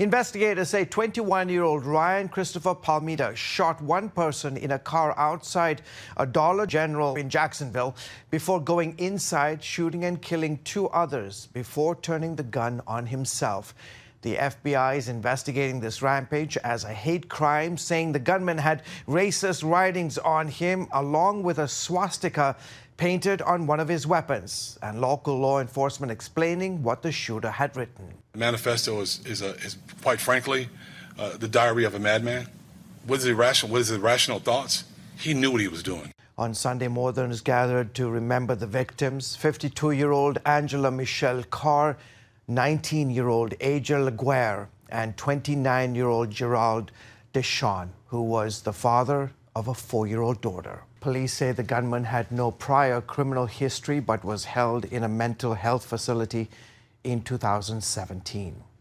Investigators say 21-year-old Ryan Christopher Palmeta shot one person in a car outside a Dollar General in Jacksonville before going inside, shooting and killing two others before turning the gun on himself. The FBI is investigating this rampage as a hate crime, saying the gunman had racist writings on him along with a swastika painted on one of his weapons, and local law enforcement explaining what the shooter had written. The manifesto is quite frankly, the diary of a madman. What is his irrational thoughts? He knew what he was doing. On Sunday, mourners gathered to remember the victims, 52-year-old Angela Michelle Carr, 19-year-old Aja Laguerre, and 29-year-old Gerald Deschon, who was the father of a 4-year-old daughter. Police say the gunman had no prior criminal history but was held in a mental health facility in 2017.